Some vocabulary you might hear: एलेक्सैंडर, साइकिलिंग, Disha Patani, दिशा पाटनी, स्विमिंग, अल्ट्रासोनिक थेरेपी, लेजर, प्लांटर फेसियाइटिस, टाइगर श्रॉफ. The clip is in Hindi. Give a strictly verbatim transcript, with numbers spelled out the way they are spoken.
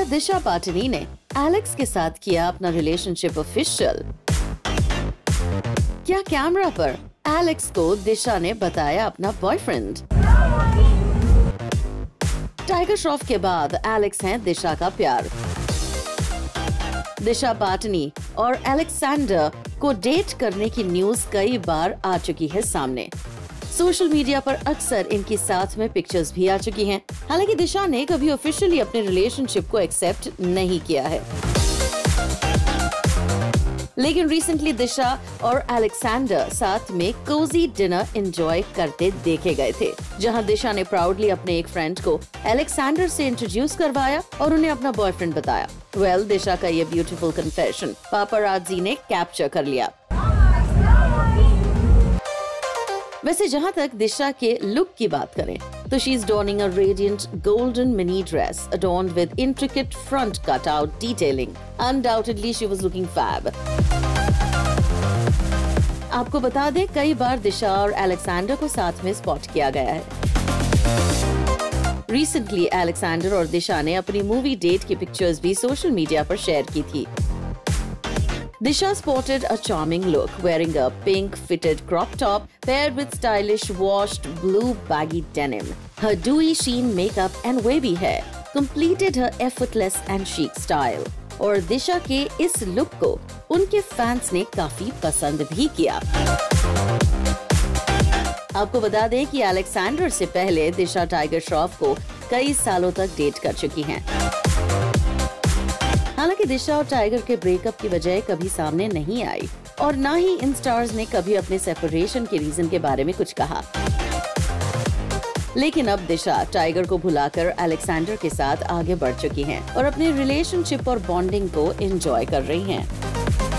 अभिनेत्रिया दिशा पाटनी ने एलेक्स के साथ किया अपना रिलेशनशिप ऑफिशियल। क्या कैमरा पर एलेक्स को दिशा ने बताया अपना बॉयफ्रेंड। टाइगर श्रॉफ के बाद एलेक्स हैं दिशा का प्यार। दिशा पाटनी और एलेक्सैंडर को डेट करने की न्यूज कई बार आ चुकी है सामने। सोशल मीडिया पर अक्सर इनकी साथ में पिक्चर्स भी आ चुकी हैं। हालांकि दिशा ने कभी ऑफिशियली अपने रिलेशनशिप को एक्सेप्ट नहीं किया है, लेकिन रिसेंटली दिशा और एलेक्सैंडर साथ में कोजी डिनर एंजॉय करते देखे गए थे, जहां दिशा ने प्राउडली अपने एक फ्रेंड को एलेक्सैंडर से इंट्रोड्यूस करवाया और उन्हें अपना बॉयफ्रेंड बताया। वेल well, दिशा का ये ब्यूटीफुल कन्फेशन पापराजी ने कैप्चर कर लिया। वैसे जहां तक दिशा के लुक की बात करें तो she is donning a radiant golden mini dress adorned with intricate front cut out detailing. Undoubtedly she was looking fab. आपको बता दें, कई बार दिशा और एलेक्सैंडर को साथ में स्पॉट किया गया है। रिसेंटली एलेक्सैंडर और दिशा ने अपनी मूवी डेट की पिक्चर्स भी सोशल मीडिया पर शेयर की थी। Disha sported a charming look, wearing a pink fitted crop top paired with stylish washed blue baggy denim. Her dewy sheen makeup and wavy hair completed her effortless and chic style. और दिशा के इस लुक को उनके फैंस ने काफी पसंद भी किया। आपको बता दें कि एलेक्सैंडर से पहले दिशा टाइगर श्रॉफ को कई सालों तक डेट कर चुकी हैं। हालांकि दिशा और टाइगर के ब्रेकअप की वजह कभी सामने नहीं आई और ना ही इन स्टार्स ने कभी अपने सेपरेशन के रीजन के बारे में कुछ कहा, लेकिन अब दिशा टाइगर को भुलाकर एलेक्सैंडर के साथ आगे बढ़ चुकी हैं और अपने रिलेशनशिप और बॉन्डिंग को एंजॉय कर रही हैं।